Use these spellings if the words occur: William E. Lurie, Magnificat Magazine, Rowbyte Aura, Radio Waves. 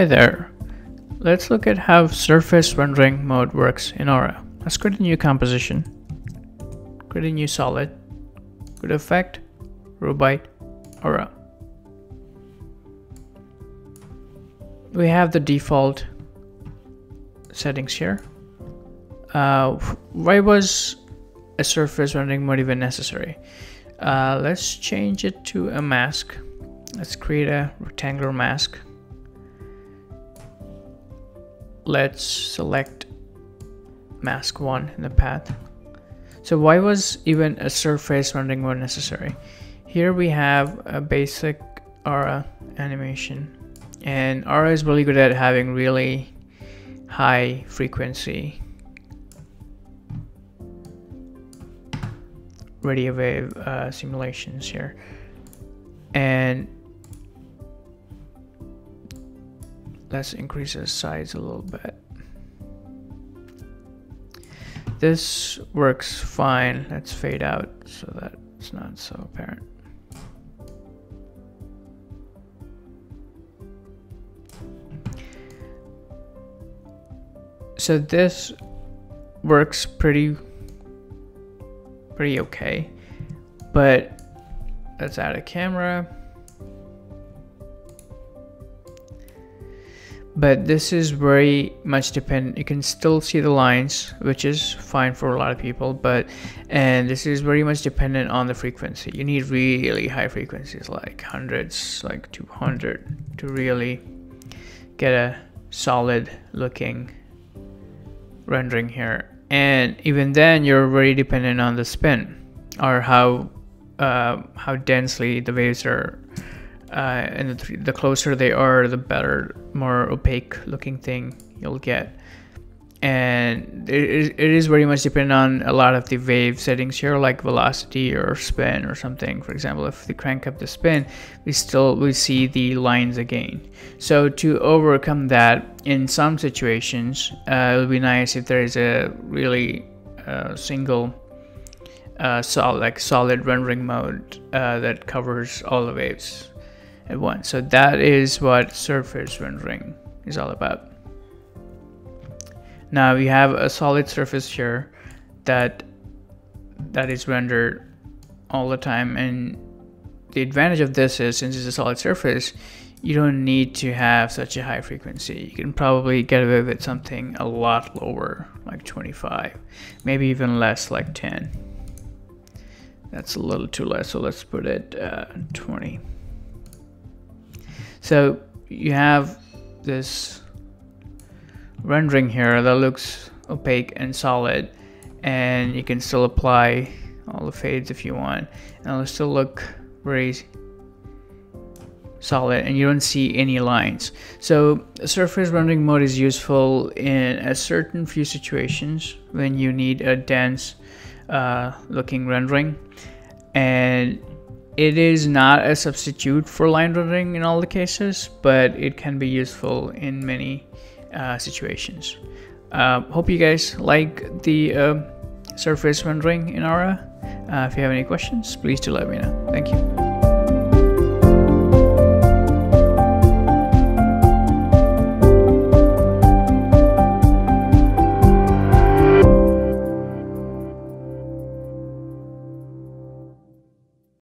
Hey there, let's look at how surface rendering mode works in Aura. Let's create a new composition, create a new solid, go to Effect, Rowbyte, Aura. We have the default settings here. Why was a surface rendering mode even necessary? Let's change it to a mask. Let's create a rectangular mask. Let's select mask 1 in the path. So why was even a surface rendering mode necessary? Here we have a basic Aura animation, and Aura is really good at having really high frequency radio wave simulations here, and let's increase the size a little bit. This works fine. Let's fade out so that it's not so apparent. So this works pretty okay, but let's add a camera. But this is very much dependent. You can still see the lines, which is fine for a lot of people, and this is very much dependent on the frequency. You need really high frequencies, like hundreds, like 200, to really get a solid looking rendering here. And even then, you're very dependent on the spin, or how densely the waves are. And the closer they are, the better, more opaque looking thing you'll get. And it is very much dependent on a lot of the wave settings here, like velocity or spin or something. For example, if we crank up the spin, we see the lines again. So to overcome that, in some situations, it'll be nice if there is a really single solid rendering mode that covers all the waves at once. So that is what surface rendering is all about. Now we have a solid surface here that is rendered all the time, and the advantage of this is, since it's a solid surface, you don't need to have such a high frequency. You can probably get away with something a lot lower, like 25, maybe even less, like 10. That's a little too less, so let's put it 20. So you have this rendering here that looks opaque and solid, and you can still apply all the fades if you want, and it'll still look very solid, and you don't see any lines. So surface rendering mode is useful in a certain few situations when you need a dense looking rendering, and it is not a substitute for line rendering in all the cases, but it can be useful in many situations. Hope you guys like the surface rendering in Aura. If you have any questions, please do let me know. Thank you.